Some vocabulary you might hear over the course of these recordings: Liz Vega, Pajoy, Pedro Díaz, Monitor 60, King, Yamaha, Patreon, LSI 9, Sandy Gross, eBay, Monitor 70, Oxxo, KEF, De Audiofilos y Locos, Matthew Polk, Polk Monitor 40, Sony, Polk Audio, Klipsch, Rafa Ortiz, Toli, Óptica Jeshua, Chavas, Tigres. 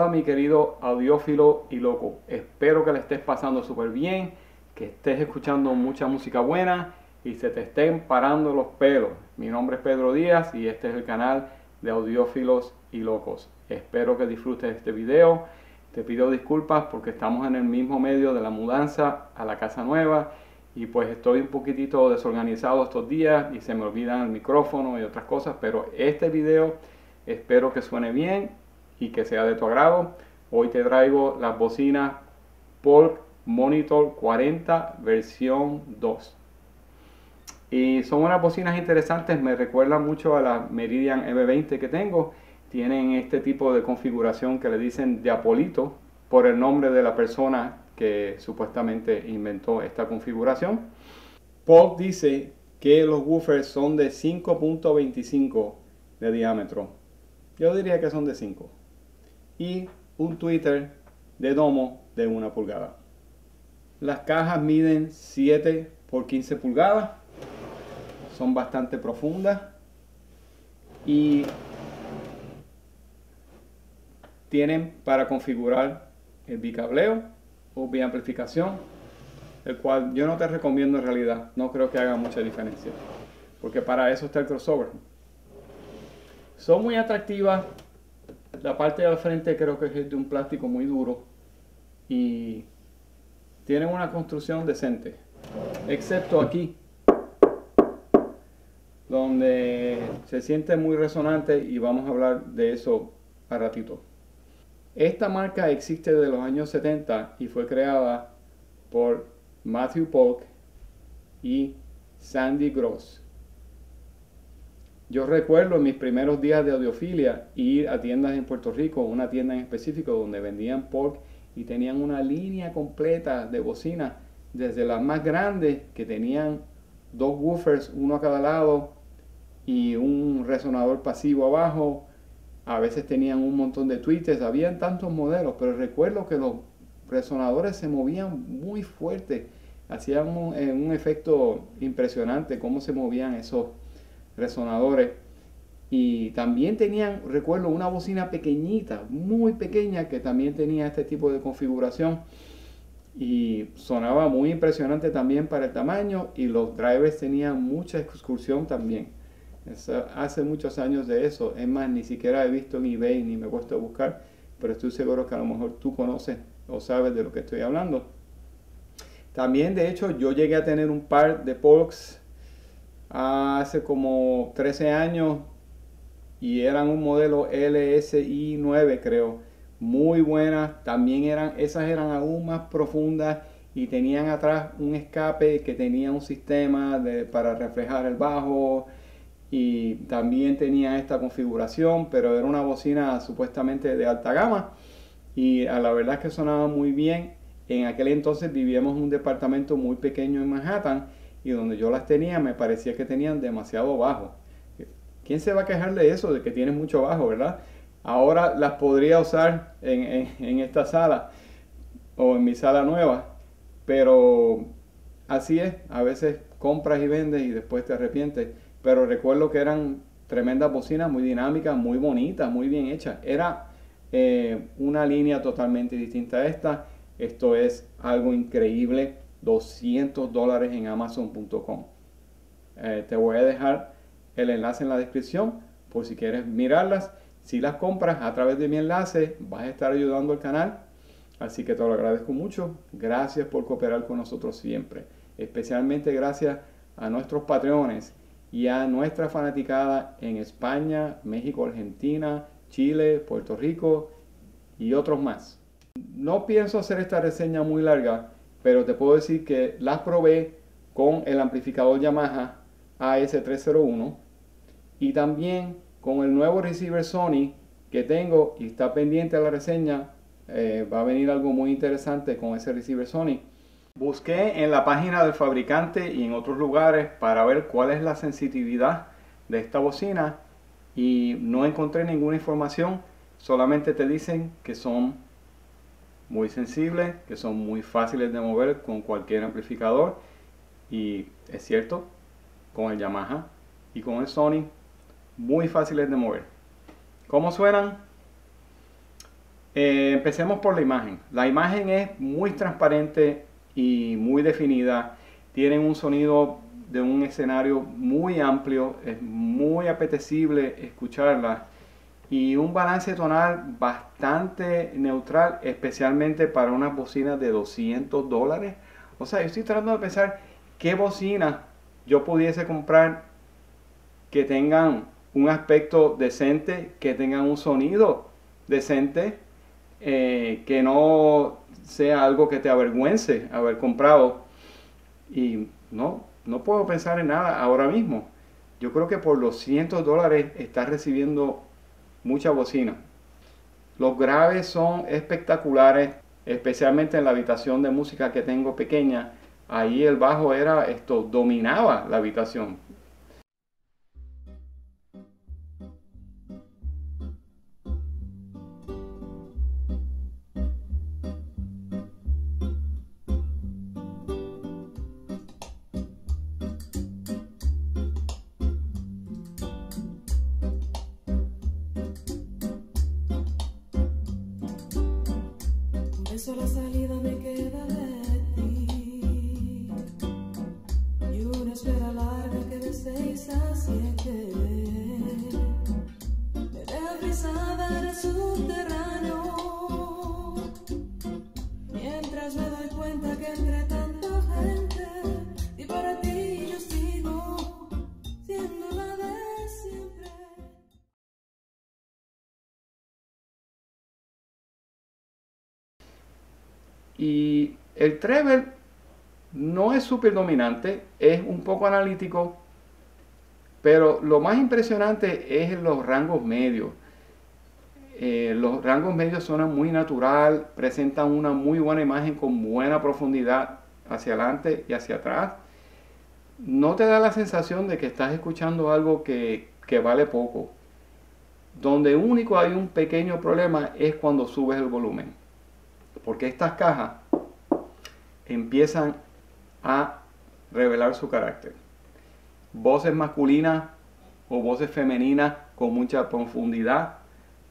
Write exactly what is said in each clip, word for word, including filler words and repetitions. Hola mi querido audiófilo y loco, espero que le estés pasando súper bien, que estés escuchando mucha música buena y se te estén parando los pelos. Mi nombre es Pedro Díaz y este es el canal de Audiófilos y Locos. Espero que disfrutes este video. Te pido disculpas porque estamos en el mismo medio de la mudanza a la casa nueva y pues estoy un poquitito desorganizado estos días y se me olvidan el micrófono y otras cosas, pero este video espero que suene bien y que sea de tu agrado. Hoy te traigo las bocinas Polk Monitor cuarenta versión dos. Y son unas bocinas interesantes, me recuerdan mucho a la Meridian M veinte que tengo. Tienen este tipo de configuración que le dicen diapolito, por el nombre de la persona que supuestamente inventó esta configuración. Polk dice que los woofers son de cinco punto veinticinco de diámetro. Yo diría que son de cinco. Y un tweeter de domo de una pulgada. Las cajas miden siete por quince pulgadas. Son bastante profundas. Y tienen para configurar el bicableo o biamplificación, el cual yo no te recomiendo en realidad. No creo que haga mucha diferencia, porque para eso está el crossover. Son muy atractivas. La parte de la frente creo que es de un plástico muy duro y tienen una construcción decente, excepto aquí, donde se siente muy resonante, y vamos a hablar de eso a ratito. Esta marca existe desde los años setenta y fue creada por Matthew Polk y Sandy Gross. Yo recuerdo en mis primeros días de audiofilia ir a tiendas en Puerto Rico, una tienda en específico donde vendían Polk y tenían una línea completa de bocinas, desde las más grandes que tenían dos woofers, uno a cada lado y un resonador pasivo abajo. A veces tenían un montón de tweeters, habían tantos modelos, pero recuerdo que los resonadores se movían muy fuerte, hacían un, un efecto impresionante cómo se movían esos resonadores. Y también tenían, recuerdo, una bocina pequeñita, muy pequeña, que también tenía este tipo de configuración y sonaba muy impresionante también para el tamaño, y los drivers tenían mucha excursión también. Es, hace muchos años de eso, es más, ni siquiera he visto en eBay ni me he puesto a buscar, pero estoy seguro que a lo mejor tú conoces o sabes de lo que estoy hablando. También, de hecho, yo llegué a tener un par de Polks hace como trece años y eran un modelo L S I nueve, creo, muy buenas. También eran, esas eran aún más profundas y tenían atrás un escape que tenía un sistema de, para reflejar el bajo, y también tenía esta configuración, pero era una bocina supuestamente de alta gama y a la verdad es que sonaba muy bien. En aquel entonces vivíamos en un departamento muy pequeño en Manhattan, y donde yo las tenía me parecía que tenían demasiado bajo. ¿Quién se va a quejar de eso, de que tienen mucho bajo, verdad? Ahora las podría usar en, en, en esta sala o en mi sala nueva, pero así es, a veces compras y vendes y después te arrepientes. Pero recuerdo que eran tremendas bocinas, muy dinámicas, muy bonitas, muy bien hechas. Era eh, una línea totalmente distinta a esta. Esto es algo increíble. doscientos dólares en amazon punto com. Eh, te voy a dejar el enlace en la descripción por si quieres mirarlas. Si las compras a través de mi enlace, vas a estar ayudando al canal, así que te lo agradezco mucho. Gracias por cooperar con nosotros siempre, especialmente gracias a nuestros patreones y a nuestra fanaticada en España, México, Argentina, Chile, Puerto Rico y otros más. No pienso hacer esta reseña muy larga, pero te puedo decir que las probé con el amplificador Yamaha A S tres cero uno y también con el nuevo receiver Sony que tengo, y está pendiente a la reseña. Eh, va a venir algo muy interesante con ese receiver Sony. Busqué en la página del fabricante y en otros lugares para ver cuál es la sensitividad de esta bocina y no encontré ninguna información. Solamente te dicen que son muy sensibles, que son muy fáciles de mover con cualquier amplificador, y es cierto, con el Yamaha y con el Sony, muy fáciles de mover. ¿Cómo suenan? Eh, empecemos por la imagen. La imagen es muy transparente y muy definida. Tienen un sonido de un escenario muy amplio, es muy apetecible escucharla y un balance tonal bastante neutral, especialmente para unas bocinas de doscientos dólares. O sea, yo estoy tratando de pensar qué bocinas yo pudiese comprar que tengan un aspecto decente, que tengan un sonido decente, eh, que no sea algo que te avergüence haber comprado. Y no, no puedo pensar en nada ahora mismo. Yo creo que por los cientos dólares estás recibiendo mucha bocina. Los graves son espectaculares, especialmente en la habitación de música que tengo pequeña. Ahí el bajo era esto, dominaba la habitación. Solo salida me queda de ti y una espera larga que de seis a siete me deja brisada en el subterráneo, mientras me doy cuenta que entre tanta gente y para ti yo sigo siendo la de siempre. Y el treble no es súper dominante, es un poco analítico, pero lo más impresionante es los rangos medios. Eh, los rangos medios suenan muy natural, presentan una muy buena imagen con buena profundidad hacia adelante y hacia atrás. No te da la sensación de que estás escuchando algo que, que vale poco. Donde único hay un pequeño problema es cuando subes el volumen, porque estas cajas empiezan a revelar su carácter. Voces masculinas o voces femeninas con mucha profundidad,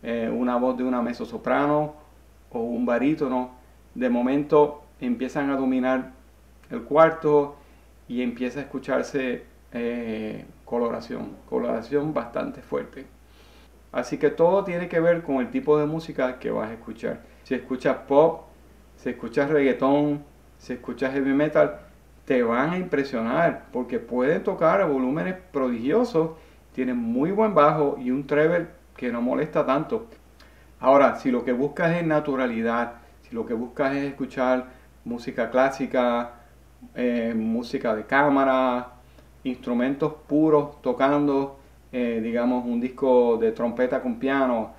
eh, una voz de una mezzosoprano o un barítono, de momento empiezan a dominar el cuarto y empieza a escucharse eh, coloración, coloración bastante fuerte. Así que todo tiene que ver con el tipo de música que vas a escuchar. Si escuchas pop, si escuchas reggaetón, si escuchas heavy metal, te van a impresionar porque pueden tocar a volúmenes prodigiosos, tienen muy buen bajo y un treble que no molesta tanto. Ahora, si lo que buscas es naturalidad, si lo que buscas es escuchar música clásica, eh, música de cámara, instrumentos puros tocando, eh, digamos un disco de trompeta con piano,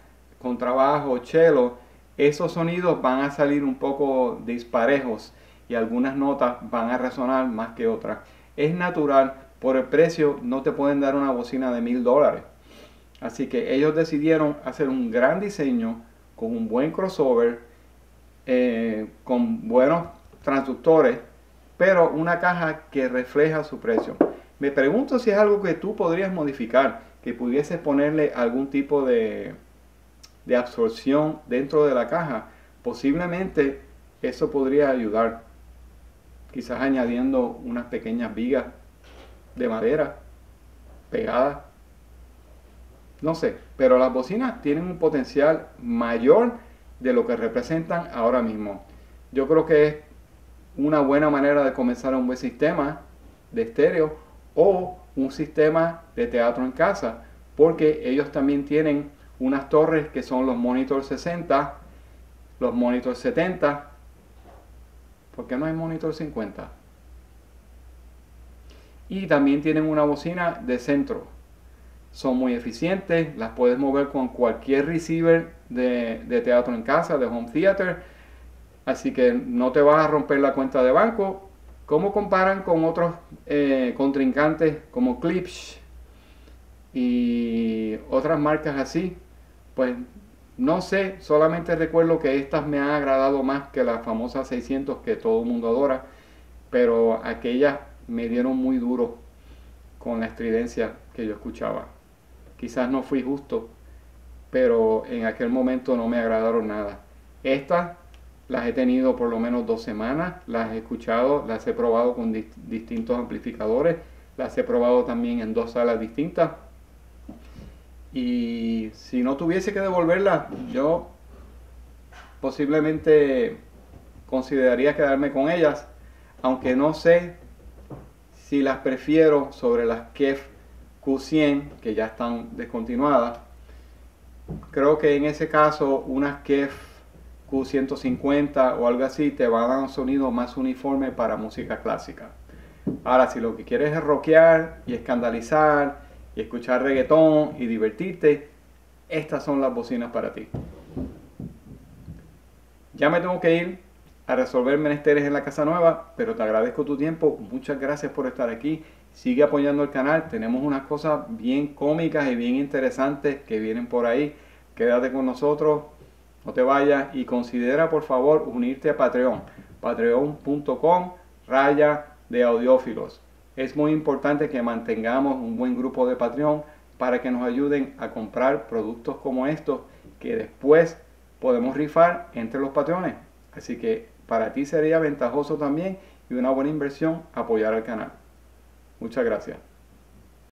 contrabajo, cello, esos sonidos van a salir un poco disparejos y algunas notas van a resonar más que otras. Es natural, por el precio no te pueden dar una bocina de mil dólares. Así que ellos decidieron hacer un gran diseño con un buen crossover, eh, con buenos transductores, pero una caja que refleja su precio. Me pregunto si es algo que tú podrías modificar, que pudieses ponerle algún tipo de... de absorción dentro de la caja. Posiblemente eso podría ayudar, quizás añadiendo unas pequeñas vigas de madera pegadas, no sé, pero las bocinas tienen un potencial mayor de lo que representan ahora mismo. Yo creo que es una buena manera de comenzar un buen sistema de estéreo o un sistema de teatro en casa, porque ellos también tienen unas torres que son los Monitor sesenta, los Monitor setenta. ¿Por qué no hay Monitor cincuenta? Y también tienen una bocina de centro. Son muy eficientes, las puedes mover con cualquier receiver de, de teatro en casa, de home theater. Así que no te vas a romper la cuenta de banco. ¿Cómo comparan con otros eh, contrincantes como Klipsch y otras marcas así? Pues no sé, solamente recuerdo que estas me han agradado más que las famosas seiscientos que todo el mundo adora, pero aquellas me dieron muy duro con la estridencia que yo escuchaba. Quizás no fui justo, pero en aquel momento no me agradaron nada. Estas las he tenido por lo menos dos semanas, las he escuchado, las he probado con dist distintos amplificadores, las he probado también en dos salas distintas. Y si no tuviese que devolverlas, yo posiblemente consideraría quedarme con ellas, aunque no sé si las prefiero sobre las K E F Q cien, que ya están descontinuadas. Creo que en ese caso unas K E F Q ciento cincuenta o algo así te va a dar un sonido más uniforme para música clásica. Ahora, si lo que quieres es rockear y escandalizar y escuchar reggaetón y divertirte, estas son las bocinas para ti. Ya me tengo que ir a resolver menesteres en la casa nueva, pero te agradezco tu tiempo. Muchas gracias por estar aquí. Sigue apoyando el canal. Tenemos unas cosas bien cómicas y bien interesantes que vienen por ahí. Quédate con nosotros. No te vayas y considera por favor unirte a Patreon, patreon.com raya de audiófilos. Es muy importante que mantengamos un buen grupo de Patreon para que nos ayuden a comprar productos como estos que después podemos rifar entre los patrones. Así que para ti sería ventajoso también y una buena inversión apoyar al canal. Muchas gracias.